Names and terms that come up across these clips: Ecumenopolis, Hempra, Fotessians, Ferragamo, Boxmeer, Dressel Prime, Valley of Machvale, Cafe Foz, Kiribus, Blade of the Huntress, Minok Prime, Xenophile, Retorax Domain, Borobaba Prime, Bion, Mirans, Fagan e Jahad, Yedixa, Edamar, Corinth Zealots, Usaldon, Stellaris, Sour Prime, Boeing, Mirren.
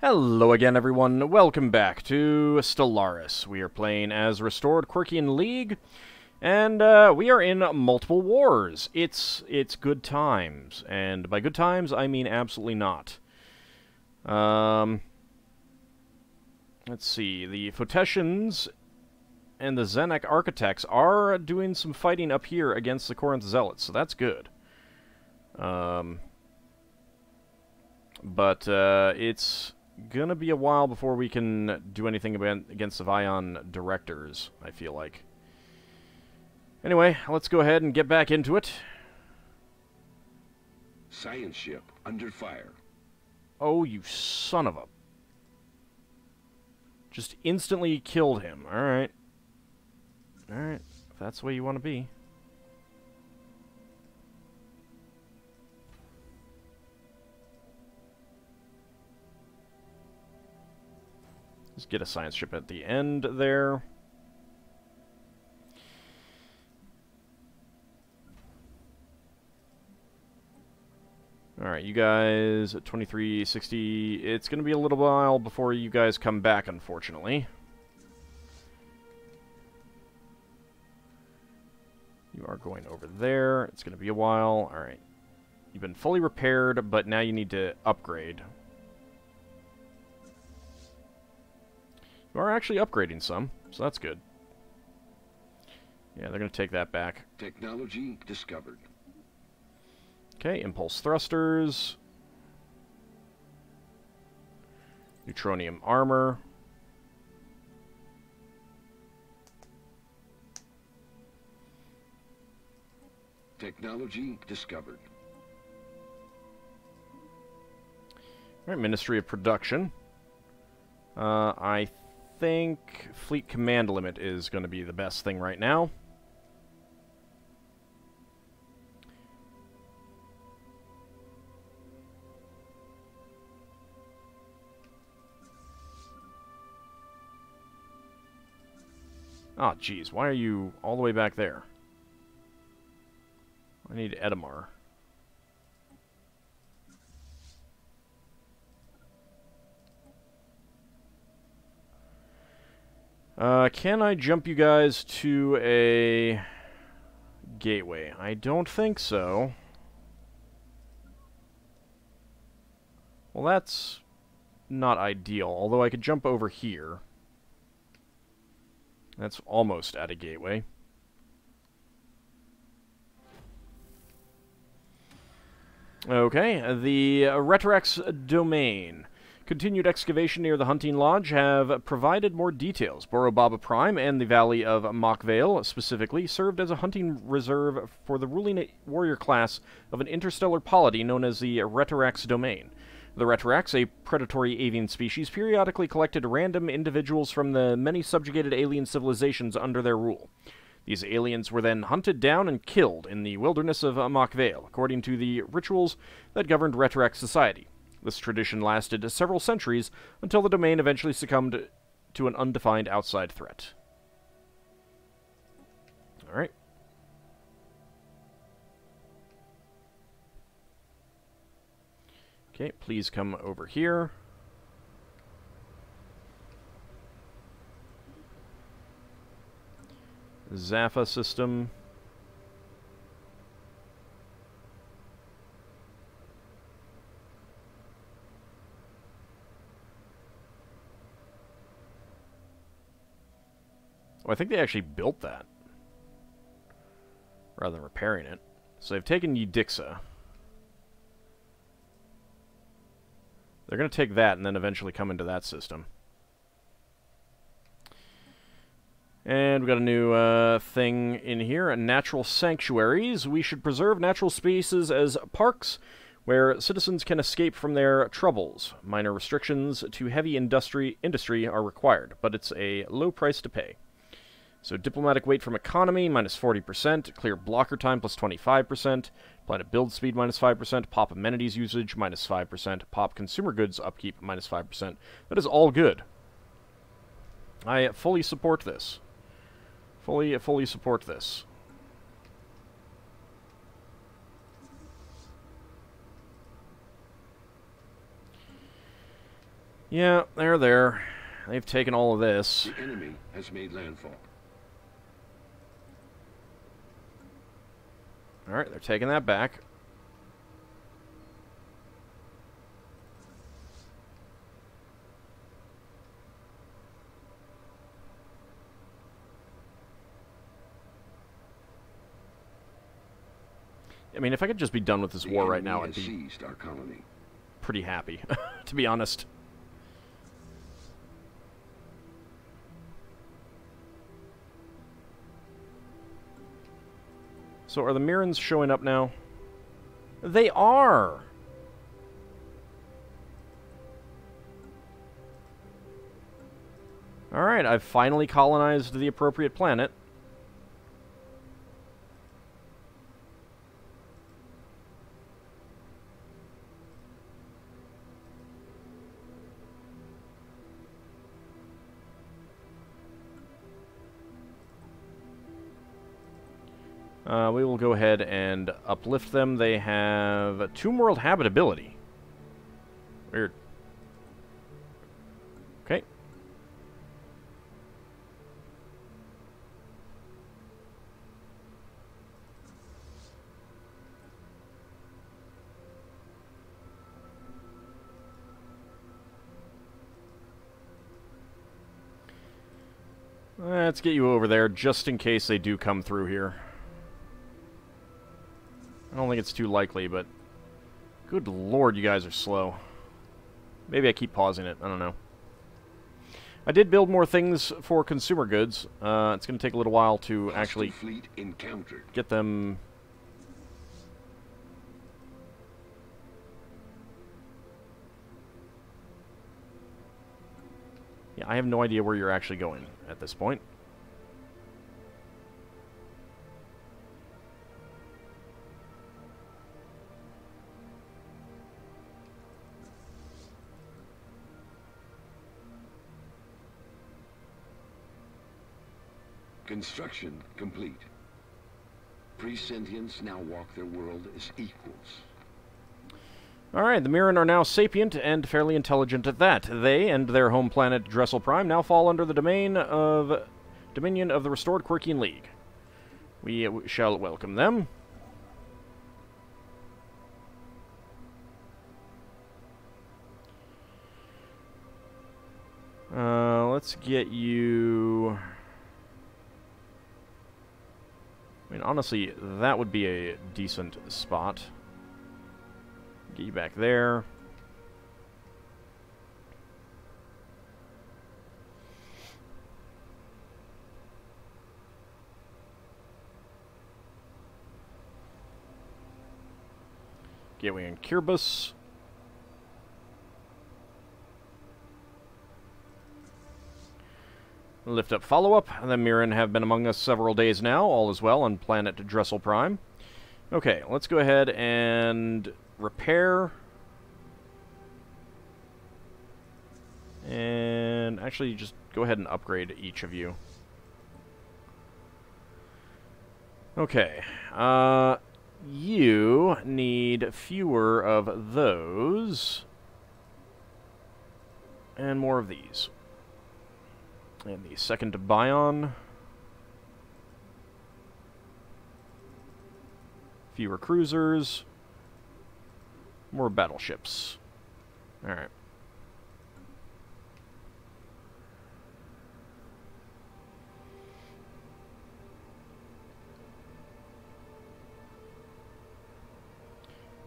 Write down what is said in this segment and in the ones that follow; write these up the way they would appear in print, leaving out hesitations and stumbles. Hello again, everyone. Welcome back to Stellaris. We are playing as Restored Quirking League, and we are in multiple wars. It's good times, and by good times, I mean absolutely not. Let's see. The Fotessians and the Xenic Architects are doing some fighting up here against the Corinth Zealots, so that's good. But it's gonna be a while before we can do anything against the Vion directors, I feel like. Anyway, let's go ahead and get back into it. Science ship under fire. Oh, you son of a... Just instantly killed him. Alright. Alright, if that's the way you want to be. Let's get a science ship at the end there. Alright, you guys, 2360, it's going to be a little while before you guys come back, unfortunately. You are going over there, it's going to be a while. Alright, you've been fully repaired, but now you need to upgrade. Are actually upgrading some, so that's good. Yeah, they're going to take that back. Technology discovered. Okay, impulse thrusters. Neutronium armor. Technology discovered. All right, Ministry of Production. I think fleet command limit is going to be the best thing right now. Ah, jeez, why are you all the way back there? I need Edamar. Can I jump you guys to a gateway? I don't think so. Well, that's not ideal, although I could jump over here. That's almost at a gateway. Okay, the Retorax Domain. Continued excavation near the hunting lodge have provided more details. Borobaba Prime and the Valley of Machvale, specifically, served as a hunting reserve for the ruling warrior class of an interstellar polity known as the Retorax Domain. The Retorax, a predatory avian species, periodically collected random individuals from the many subjugated alien civilizations under their rule. These aliens were then hunted down and killed in the wilderness of Machvale, according to the rituals that governed Retorax society. This tradition lasted several centuries, until the domain eventually succumbed to an undefined outside threat. Alright. Okay, please come over here. Zaffa system. I think they actually built that, rather than repairing it. So they've taken Yedixa. They're going to take that and then eventually come into that system. And we've got a new thing in here, natural sanctuaries. We should preserve natural spaces as parks where citizens can escape from their troubles. Minor restrictions to heavy industry are required, but it's a low price to pay. So diplomatic weight from economy, minus 40%, clear blocker time, plus 25%, planet build speed, minus 5%, pop amenities usage, minus 5%, pop consumer goods upkeep, minus 5%. That is all good. I fully support this. Fully support this. Yeah, they're there. They've taken all of this. The enemy has made landfall. Alright, they're taking that back. I mean, if I could just be done with this war right now, I'd be pretty happy, to be honest. So are the Mirans showing up now? They are! Alright, I've finally colonized the appropriate planet. We will go ahead and uplift them. They have Tomb World habitability. Weird. Okay. Let's get you over there just in case they do come through here. I don't think it's too likely, but good lord, you guys are slow. Maybe I keep pausing it. I don't know. I did build more things for consumer goods. It's going to take a little while to actually get them... Yeah, I have no idea where you're actually going at this point. Construction complete. Pre-sentients now walk their world as equals. Alright, the Mirren are now sapient and fairly intelligent at that. They and their home planet, Dressel Prime, now fall under the Dominion of the Restored Quirking League. We shall welcome them. Let's get you... I mean, honestly, that would be a decent spot. Get you back there. Gateway in Kiribus. Lift up follow-up. The Mirren have been among us several days now. All is well on planet Dressel Prime. Okay, let's go ahead and repair. And actually just go ahead and upgrade each of you. Okay. You need fewer of those. And more of these. And the second to Bion. Fewer cruisers. More battleships. Alright.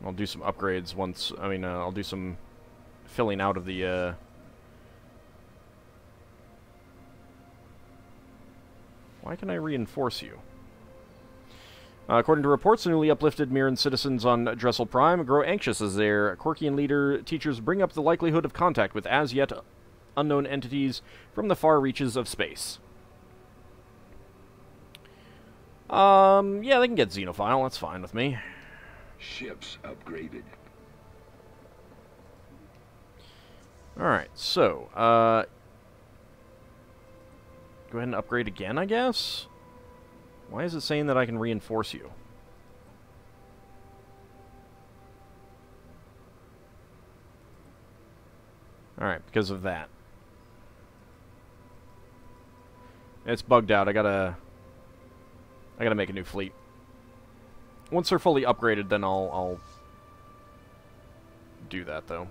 I'll do some upgrades once... I mean, I'll do some filling out of the... Why can I reinforce you? According to reports, the newly uplifted Mirren citizens on Dressel Prime grow anxious as their Quirkyan leader teachers bring up the likelihood of contact with as-yet unknown entities from the far reaches of space. Yeah, they can get Xenophile. That's fine with me. Ships upgraded. Alright, so, go ahead and upgrade again, I guess? Why is it saying that I can reinforce you? Alright, because of that. It's bugged out. I gotta make a new fleet. Once they're fully upgraded, then I'll do that though.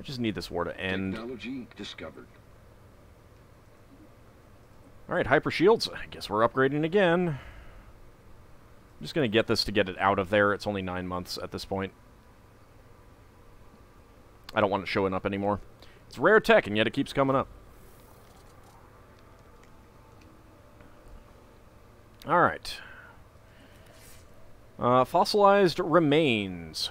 I just need this war to end. Technology discovered. Alright, hyper shields. I guess we're upgrading again. I'm just gonna get this to get it out of there. It's only 9 months at this point. I don't want it showing up anymore. It's rare tech, and yet it keeps coming up. Alright. Fossilized remains.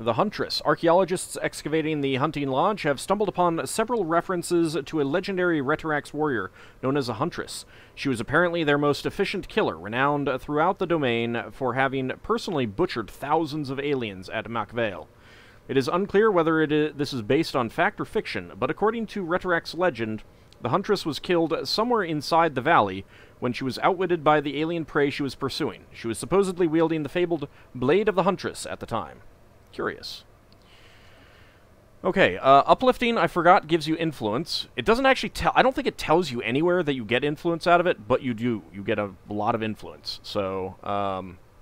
The Huntress. Archaeologists excavating the hunting lodge have stumbled upon several references to a legendary Retorax warrior known as a Huntress. She was apparently their most efficient killer, renowned throughout the domain for having personally butchered thousands of aliens at Machvale. It is unclear whether this is based on fact or fiction, but according to Retorax legend, the Huntress was killed somewhere inside the valley when she was outwitted by the alien prey she was pursuing. She was supposedly wielding the fabled Blade of the Huntress at the time. Curious. Okay, uplifting, I forgot, gives you influence. It doesn't actually tell... I don't think it tells you anywhere that you get influence out of it, but you do. You get a lot of influence. So,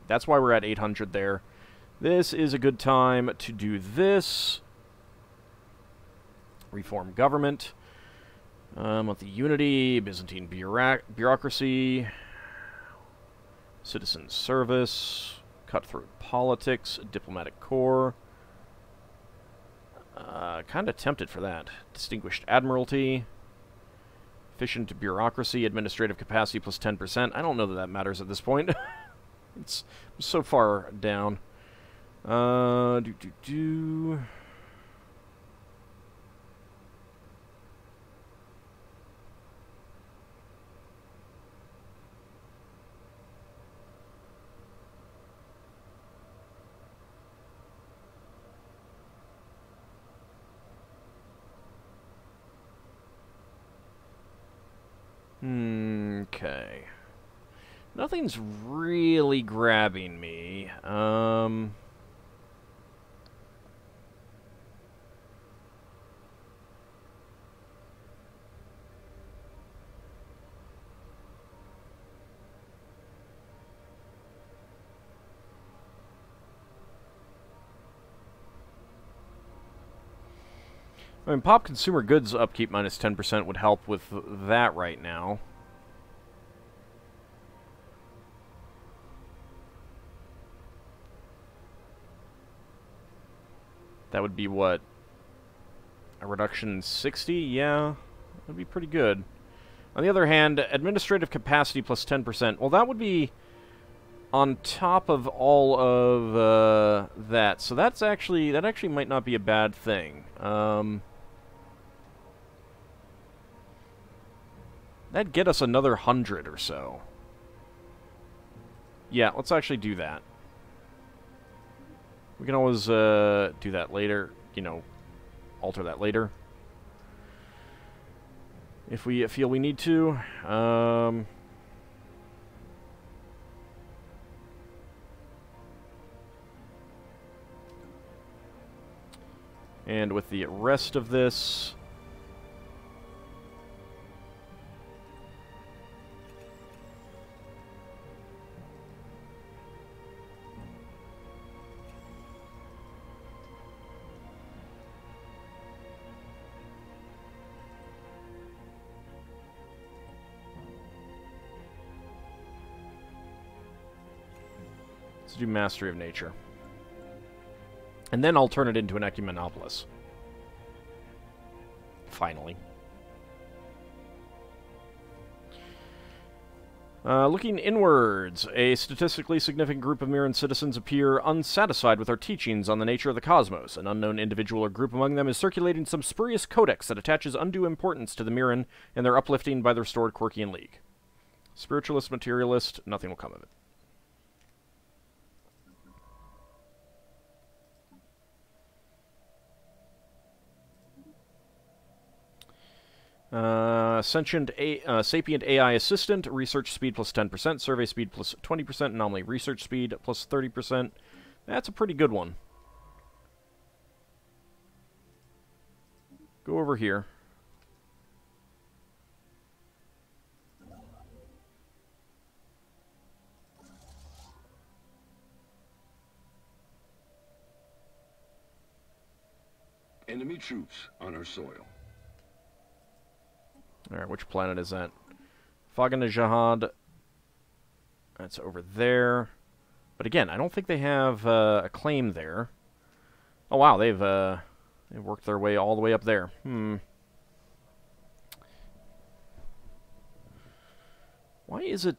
that's why we're at 800 there. This is a good time to do this. Reform government. With the unity, Byzantine bureaucracy, citizen service... Cutthroat politics, diplomatic corps. Kind of tempted for that. Distinguished admiralty, efficient bureaucracy, administrative capacity plus 10%. I don't know that that matters at this point. It's so far down. Okay. Nothing's really grabbing me. I mean, pop consumer goods upkeep minus 10% would help with that right now. That would be what? A reduction 60? Yeah, that would be pretty good. On the other hand, administrative capacity plus 10%. Well, that would be on top of all of that. So that actually might not be a bad thing. That'd get us another 100 or so. Yeah, let's actually do that. We can always do that later, you know, alter that later. If we feel we need to. And with the rest of this... do mastery of nature. And then I'll turn it into an Ecumenopolis. Finally. Looking inwards, a statistically significant group of Mirren citizens appear unsatisfied with our teachings on the nature of the cosmos. An unknown individual or group among them is circulating some spurious codex that attaches undue importance to the Mirren and their uplifting by the restored Quirkyan League. Spiritualist, materialist, nothing will come of it. Sapient AI assistant, research speed plus 10%, survey speed plus 20%, anomaly research speed plus 30%, That's a pretty good one. Go over here. Enemy troops on our soil. Alright, which planet is that? Fagan e Jahad. That's over there. But again, I don't think they have a claim there. Oh wow, they've worked their way all the way up there. Hmm. Why is it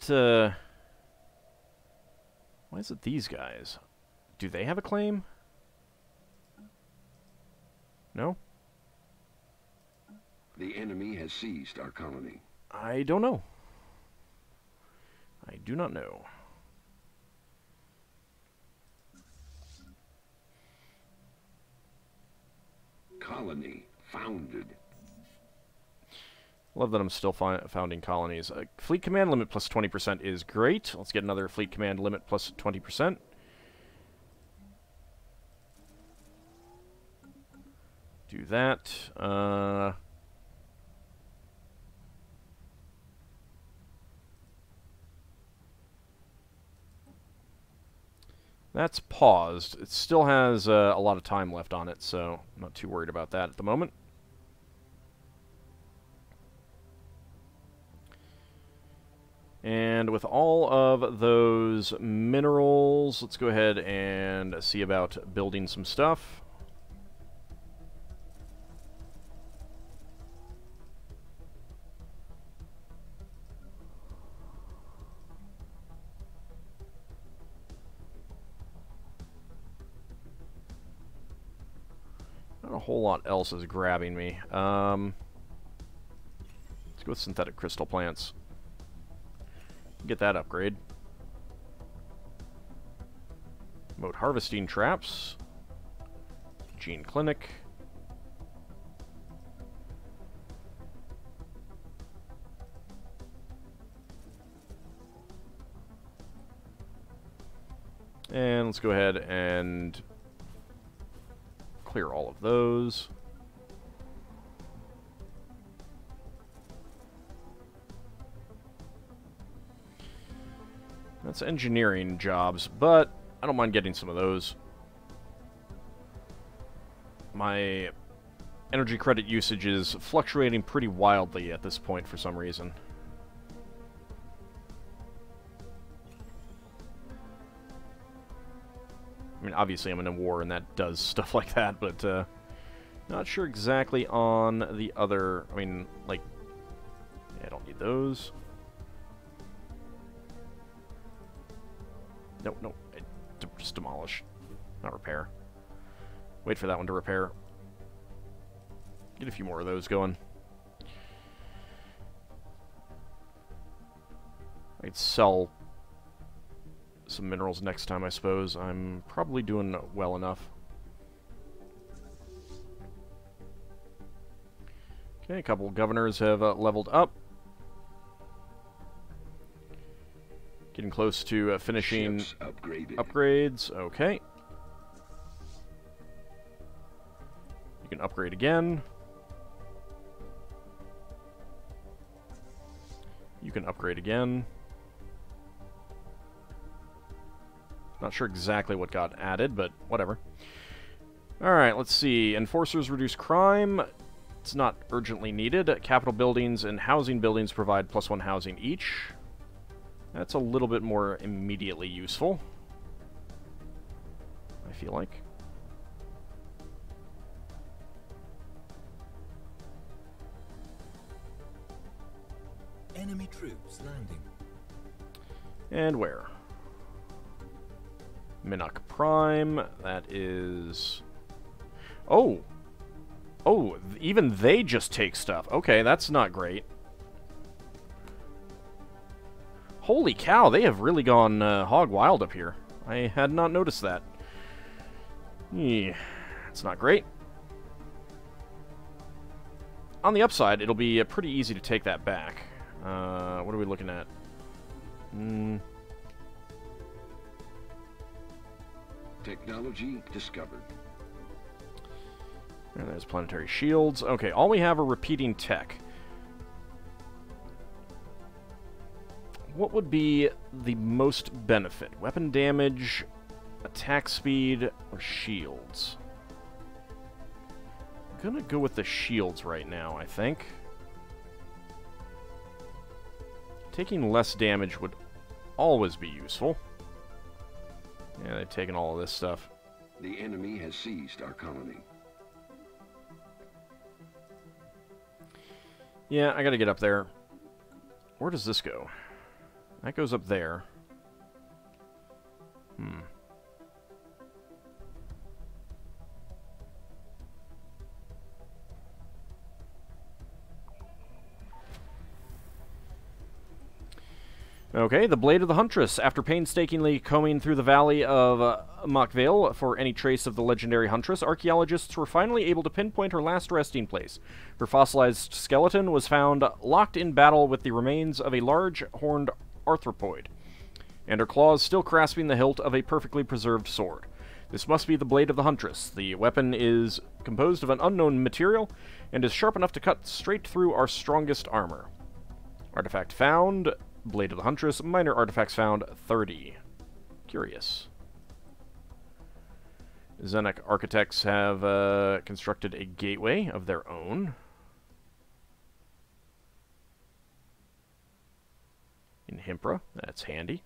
these guys? Do they have a claim? No? The enemy has seized our colony. I don't know. I do not know. Colony founded. Love that I'm still founding colonies. Fleet command limit plus 20% is great. Let's get another fleet command limit plus 20%. Do that. That's paused. It still has a lot of time left on it, so I'm not too worried about that at the moment. And with all of those minerals, let's go ahead and see about building some stuff. Whole lot else is grabbing me. Let's go with synthetic crystal plants. Get that upgrade. Remote harvesting traps. Gene clinic. And let's go ahead and clear all of those. That's engineering jobs, but I don't mind getting some of those. My energy credit usage is fluctuating pretty wildly at this point for some reason. I mean, obviously I'm in a war and that does stuff like that, but not sure exactly on the other. I mean, like, I don't need those. No, no, just demolish, not repair. Wait for that one to repair. Get a few more of those going. I'd sell some minerals next time, I suppose. I'm probably doing well enough. Okay, a couple governors have leveled up. Getting close to finishing upgrades. Okay. You can upgrade again. You can upgrade again. Not sure exactly what got added, but whatever. Alright, let's see. Enforcers reduce crime. It's not urgently needed. Capital buildings and housing buildings provide plus 1 housing each. That's a little bit more immediately useful, I feel like. Enemy troops landing. And where? Minok Prime, that is... Oh! Oh, even they just take stuff. Okay, that's not great. Holy cow, they have really gone hog wild up here. I had not noticed that. Yeah, it's not great. On the upside, it'll be pretty easy to take that back. What are we looking at? Technology discovered. And there's planetary shields. Okay, all we have are repeating tech. What would be the most benefit? Weapon damage, attack speed, or shields? I'm gonna go with the shields right now, I think. Taking less damage would always be useful. Yeah, they've taken all of this stuff. The enemy has seized our colony. Yeah, I gotta get up there. Where does this go? That goes up there. Hmm. Okay, the Blade of the Huntress. After painstakingly combing through the Valley of Machvale for any trace of the legendary Huntress, archaeologists were finally able to pinpoint her last resting place. Her fossilized skeleton was found locked in battle with the remains of a large horned arthropod, and her claws still grasping the hilt of a perfectly preserved sword. This must be the Blade of the Huntress. The weapon is composed of an unknown material and is sharp enough to cut straight through our strongest armor. Artifact found... Blade of the Huntress. Minor artifacts found, 30. Curious. Xenic Architects have constructed a gateway of their own. In Hempra. That's handy.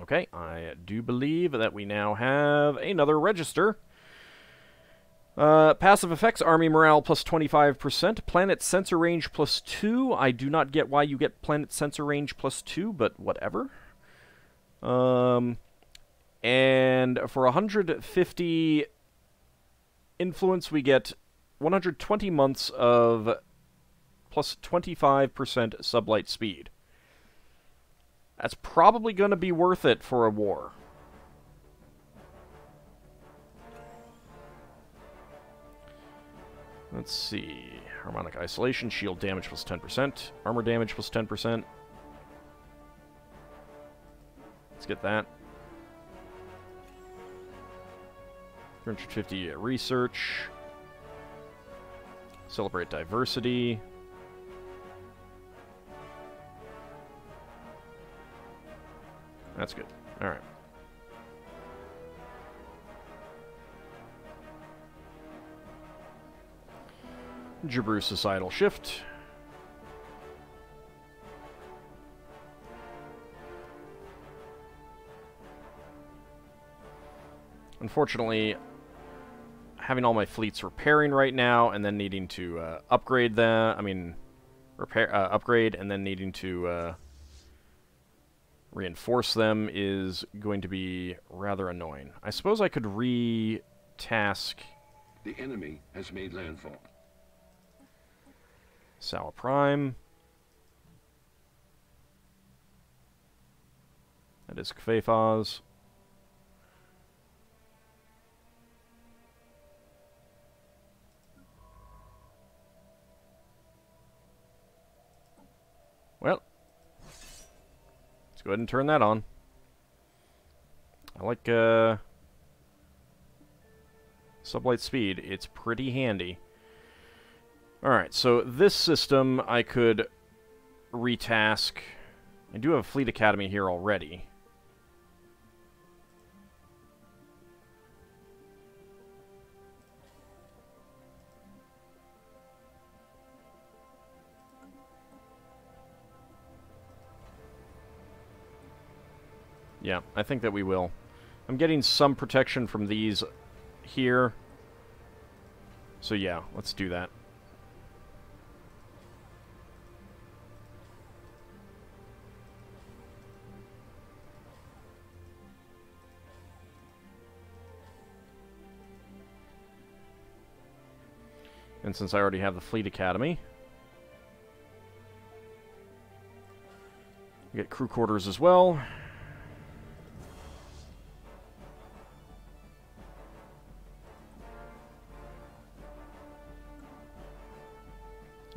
Okay, I do believe that we now have another register. Passive effects, army morale plus 25%, planet sensor range plus 2. I do not get why you get planet sensor range plus 2, but whatever. And for 150 influence, we get 120 months of plus 25% sublight speed. That's probably going to be worth it for a war. Let's see. Harmonic isolation, shield damage plus 10%, armor damage plus 10%. Let's get that. 350 research. Celebrate diversity. That's good. All right. Jabru Societal Shift. Unfortunately, having all my fleets repairing right now and then needing to upgrade them, I mean, upgrade and then needing to reinforce them is going to be rather annoying. I suppose I could re-task... The enemy has made landfall. Sour Prime. That is Cafe Foz. Well, let's go ahead and turn that on. I like sublight speed. It's pretty handy. Alright, so this system I could retask. I do have a Fleet Academy here already. Yeah, I think that we will. I'm getting some protection from these here. So yeah, let's do that. And since I already have the Fleet Academy, we get crew quarters as well.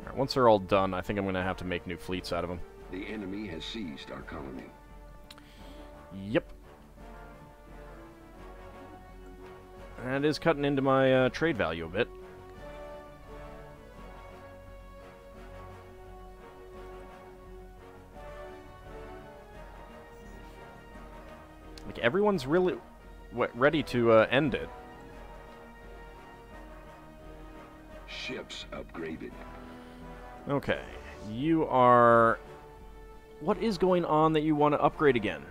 Alright, once they're all done, I think I'm going to have to make new fleets out of them. The enemy has seized our colony. Yep. That is cutting into my trade value a bit. Like, everyone's really ready to end it. Ships upgraded. Okay. You are... What is going on that you want to upgrade again?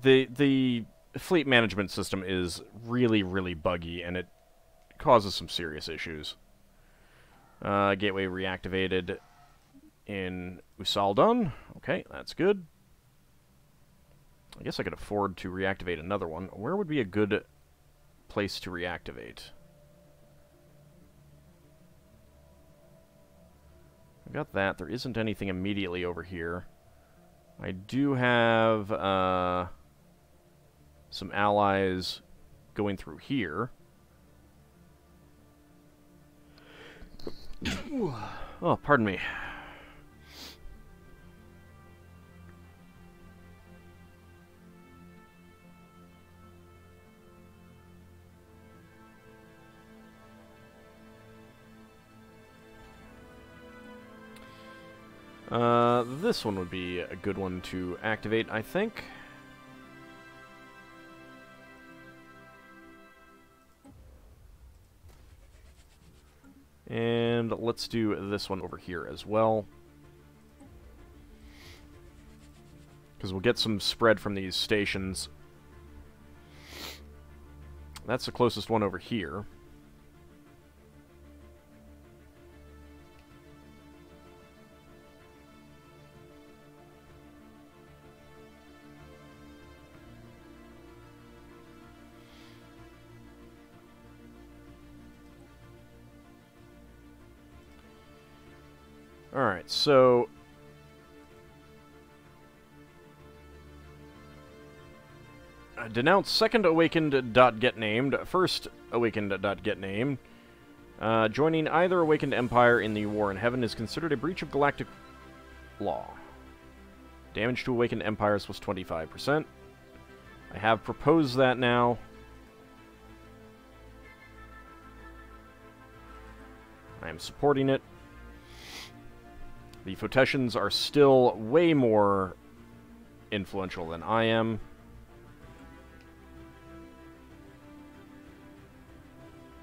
The fleet management system is really, really buggy, and it causes some serious issues. Gateway reactivated in Usaldon. Okay, that's good. I guess I could afford to reactivate another one. Where would be a good place to reactivate? I've got that. There isn't anything immediately over here. I do have some allies going through here. Oh, pardon me. This one would be a good one to activate, I think. And let's do this one over here as well. Because we'll get some spread from these stations. That's the closest one over here. Alright, so... denounce second awakened.getnamed, first awakened.getnamed. Joining either awakened empire in the war in heaven is considered a breach of galactic law. Damage to awakened empires was 25%. I have proposed that now. I am supporting it. The Fotessians are still way more influential than I am.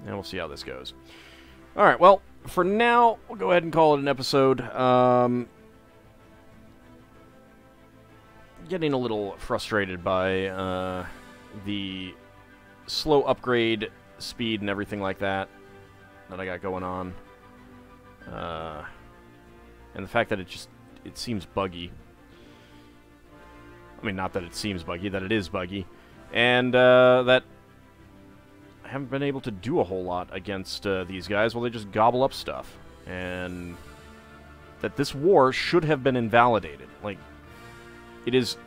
And we'll see how this goes. Alright, well, for now, we'll go ahead and call it an episode. Getting a little frustrated by the slow upgrade speed and everything like that that I got going on. And the fact that it seems buggy. I mean, not that it seems buggy, that it is buggy. And that I haven't been able to do a whole lot against these guys while they just gobble up stuff. And that this war should have been invalidated. Like, it is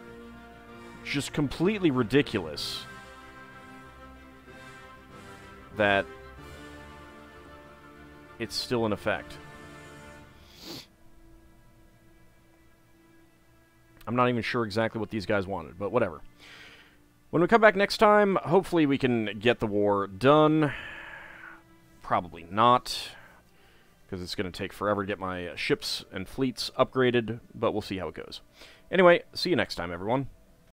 just completely ridiculous that it's still in effect. I'm not even sure exactly what these guys wanted, but whatever. When we come back next time, hopefully we can get the war done. Probably not, because it's going to take forever to get my ships and fleets upgraded, but we'll see how it goes. Anyway, see you next time, everyone.